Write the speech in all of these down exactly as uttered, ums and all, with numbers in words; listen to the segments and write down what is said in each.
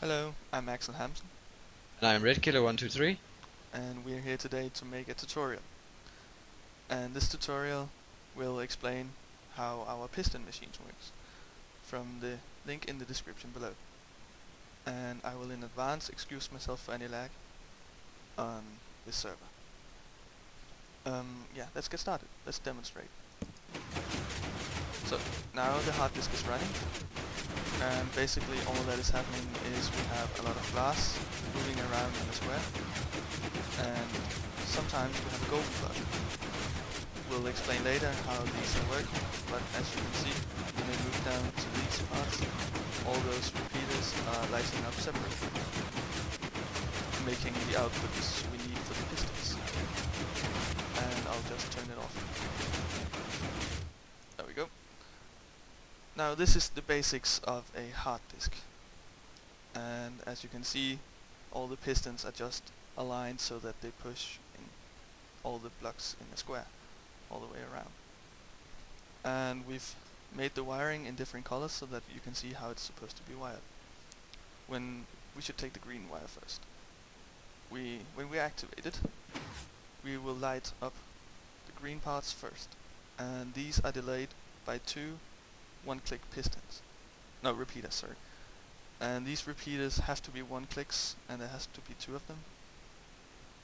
Hello, I'm Axel Hampson. And I'm Red Killer one two three. And we're here today to make a tutorial. And this tutorial will explain how our piston machines works, from the link in the description below. And I will in advance excuse myself for any lag on this server. Um, yeah, let's get started. Let's demonstrate. So, now the hard disk is running. And basically all that is happening is we have a lot of glass moving around in a square, and sometimes we have a golden block. We'll explain later how these are working, but as you can see, when they move down to these parts, all those repeaters are lighting up separately, making the outputs we need for the pistons. And I'll just turn it off. There we go. Now this is the basics of a hard disk, and as you can see all the pistons are just aligned so that they push in all the blocks in a square all the way around. And we've made the wiring in different colors so that you can see how it's supposed to be wired. When we should take the green wire first. We, when we activate it, we will light up the green parts first, and these are delayed by two one-click pistons. No, repeaters, sorry. And these repeaters have to be one-clicks, and there has to be two of them,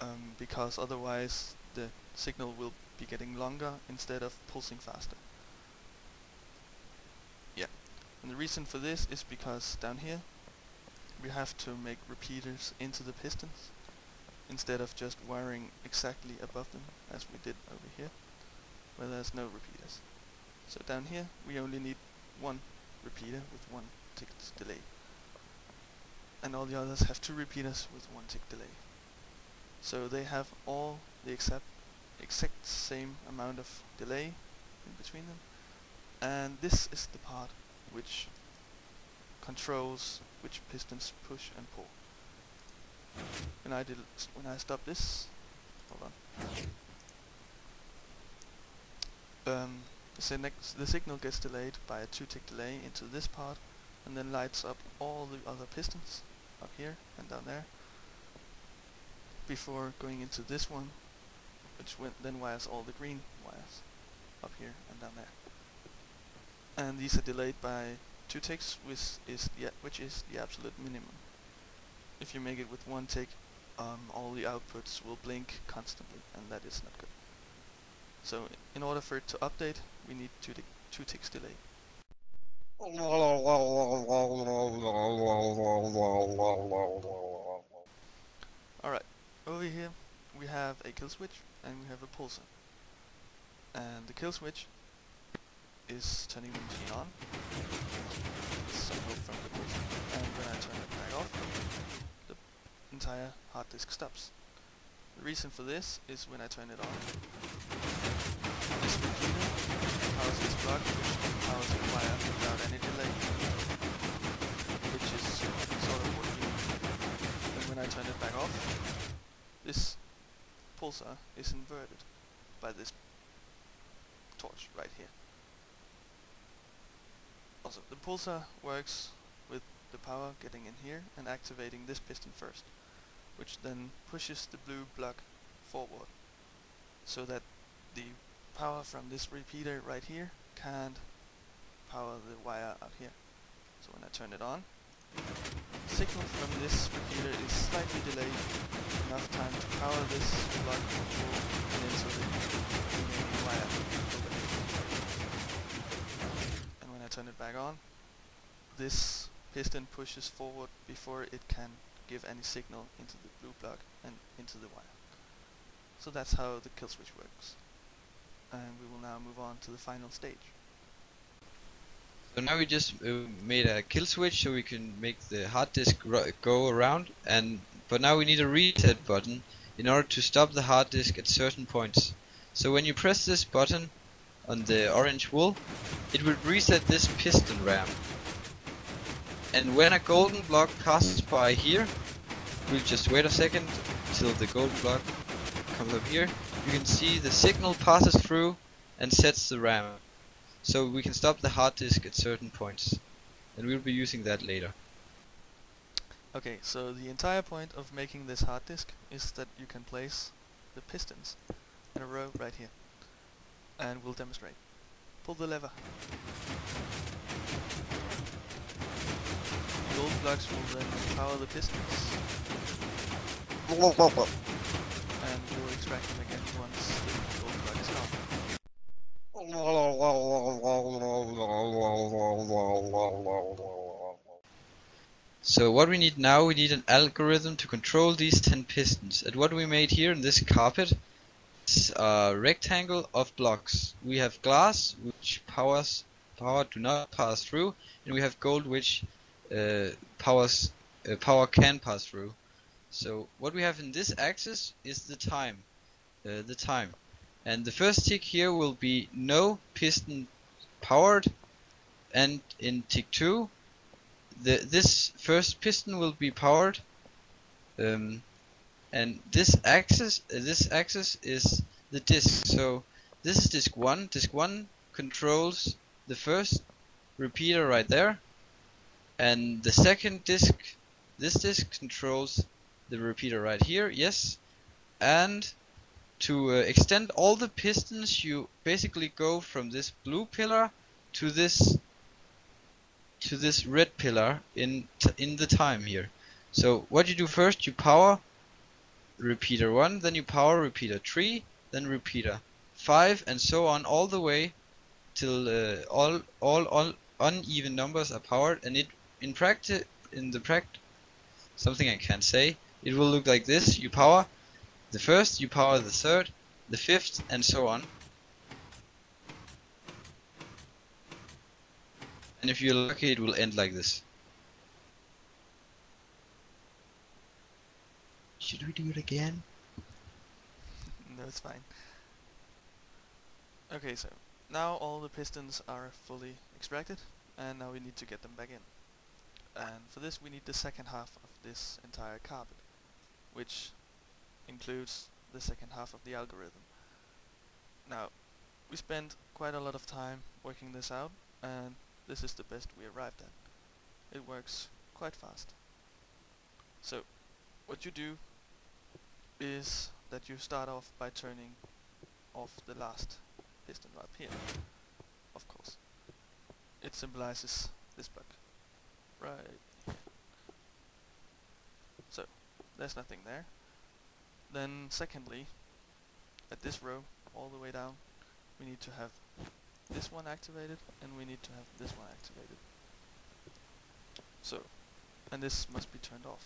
um, because otherwise the signal will be getting longer instead of pulsing faster. Yeah. And the reason for this is because down here we have to make repeaters into the pistons instead of just wiring exactly above them as we did over here, where there's no repeaters. So down here we only need one repeater with one tick delay, and all the others have two repeaters with one tick delay. So they have all the exact exact same amount of delay in between them, and this is the part which controls which pistons push and pull. When I did when I stop this, hold on. Um. The signal gets delayed by a two-tick delay into this part, and then lights up all the other pistons up here and down there before going into this one, which then wires all the green wires up here and down there. And these are delayed by two ticks, which is the, which is the absolute minimum. If you make it with one tick, um, all the outputs will blink constantly, and that is not good. So, in order for it to update, we need two, two ticks delay. Alright, over here we have a kill switch and we have a pulser. And the kill switch is turning the machine on. So from the pulser. And when I turn it back off, the entire hard disk stops. The reason for this is when I turn it on, this repeater powers this block, which powers the wire without any delay, which is sort of working. And when I turn it back off, this pulsar is inverted by this torch right here. Also, the pulsar works with the power getting in here and activating this piston first, which then pushes the blue block forward, so that the power from this repeater right here can't power the wire up here. So when I turn it on, the signal from this repeater is slightly delayed, enough time to power this block control and into the remaining wire. And when I turn it back on, this piston pushes forward before it can give any signal into the blue block and into the wire. So that's how the kill switch works. And we will now move on to the final stage. So now we just uh, made a kill switch so we can make the hard disk ro go around, and but now we need a reset button in order to stop the hard disk at certain points. So when you press this button on the orange wool, it will reset this piston ramp. And when a golden block passes by here, we'll just wait a second till the golden block comes up here. You can see the signal passes through and sets the RAM, so we can stop the hard disk at certain points, and we'll be using that later. Okay, so the entire point of making this hard disk is that you can place the pistons in a row right here. And we'll demonstrate. Pull the lever. The gold blocks will then power the pistons. And we'll extract them again once the gold block is out. So what we need now, we need an algorithm to control these ten pistons. And what we made here in this carpet, a rectangle of blocks. We have glass, which powers power do not pass through, and we have gold, which uh, powers uh, power can pass through. So what we have in this axis is the time, uh, the time, and the first tick here will be no piston powered, and in tick two, the this first piston will be powered. Um, And this axis, uh, this axis is the disk. So this is disk one. Disk one controls the first repeater right there, and the second disk, this disk controls the repeater right here. Yes, and to uh, extend all the pistons, you basically go from this blue pillar to this to this red pillar in t in the time here. So what you do first, you power repeater one, then you power repeater three, then repeater five, and so on, all the way till uh, all, all all uneven numbers are powered. And it in practice in the practice something I can't say, it will look like this. You power the first, you power the third, the fifth, and so on. And if you're lucky, it will end like this. Should we do it again? No, it's fine. Okay, so now all the pistons are fully extracted, and now we need to get them back in. And for this we need the second half of this entire carpet, which includes the second half of the algorithm. Now, we spent quite a lot of time working this out, and this is the best we arrived at. It works quite fast. So, what you do is that you start off by turning off the last piston up here, of course. It symbolizes this block, right here. So, there's nothing there. Then secondly, at this row, all the way down, we need to have this one activated, and we need to have this one activated. So, and this must be turned off.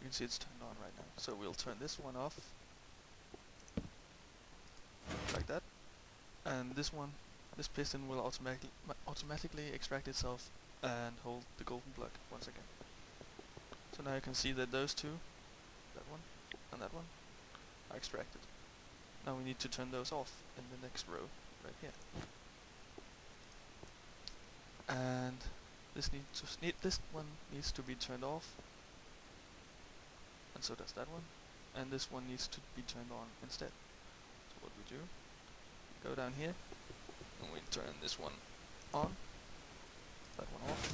You can see it's turned on right now. So we'll turn this one off, like that. And this one, this piston will automatically automatically extract itself and hold the golden block once again. So now you can see that those two, that one and that one, are extracted. Now we need to turn those off in the next row, right here. And this needs to need this one needs to be turned off. And so does that one, and this one needs to be turned on instead. So what we do, we go down here, and we turn this one on, that one off,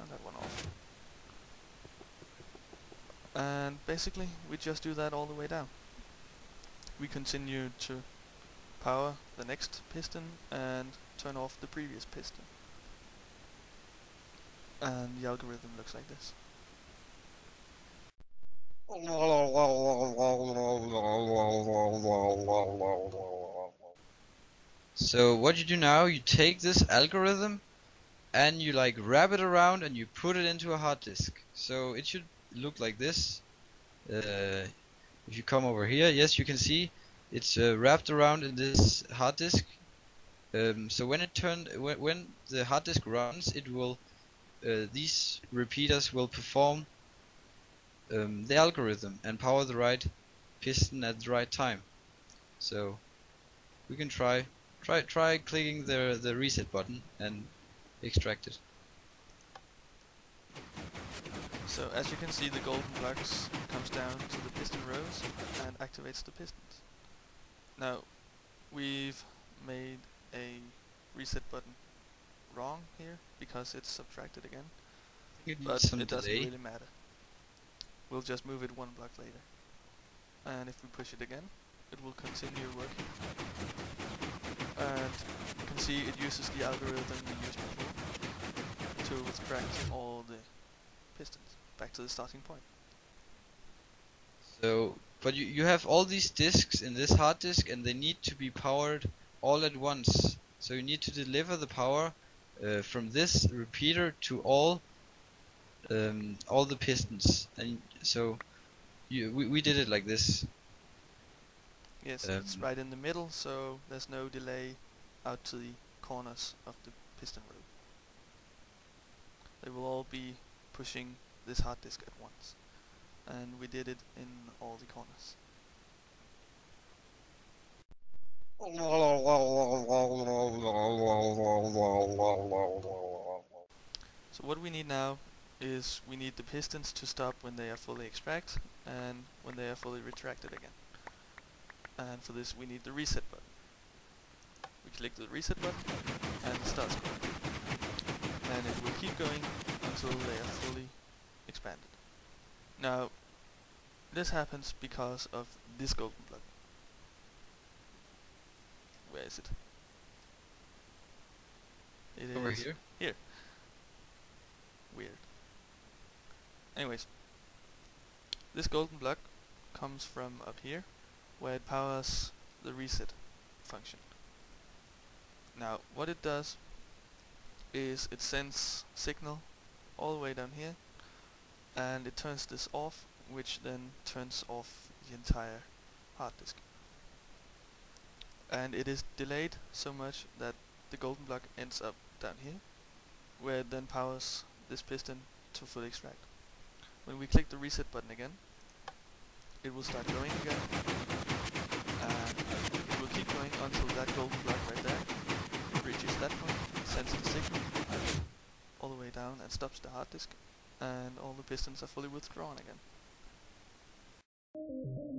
and that one off. And basically, we just do that all the way down. We continue to power the next piston and turn off the previous piston. And the algorithm looks like this. So what you do now, you take this algorithm and you like wrap it around and you put it into a hard disk. So it should look like this. Uh, if you come over here, yes, you can see it's uh, wrapped around in this hard disk. Um, so when it turned, wh when the hard disk runs, it will uh, these repeaters will perform Um, the algorithm and power the right piston at the right time. So we can try try try clicking the the reset button and extract it. So as you can see, the golden blocks comes down to the piston rows and activates the pistons. Now we've made a reset button wrong here because it's subtracted again, but it doesn't really matter. We'll just move it one block later. And if we push it again, it will continue working. And you can see it uses the algorithm we used before to extract all the pistons back to the starting point. So, but you, you have all these disks in this hard disk, and they need to be powered all at once. So you need to deliver the power uh, from this repeater to all um, all the pistons. And so you, we, we did it like this. Yes, um, it's right in the middle, so there's no delay out to the corners of the piston room. They will all be pushing this hard disk at once. And we did it in all the corners. So what we need now is we need the pistons to stop when they are fully extract and when they are fully retracted again. And for this we need the reset button. We click the reset button and it starts going. And it will keep going until they are fully expanded. Now, this happens because of this golden plug. Where is it? It Over is here. Here. Weird. Anyways, this golden plug comes from up here, where it powers the reset function. Now, what it does is it sends signal all the way down here, and it turns this off, which then turns off the entire hard disk. And it is delayed so much that the golden block ends up down here, where it then powers this piston to fully extract. When we click the reset button again, it will start going again, and it will keep going until that golden block right there reaches that point, sends the signal all the way down and stops the hard disk. And all the pistons are fully withdrawn again.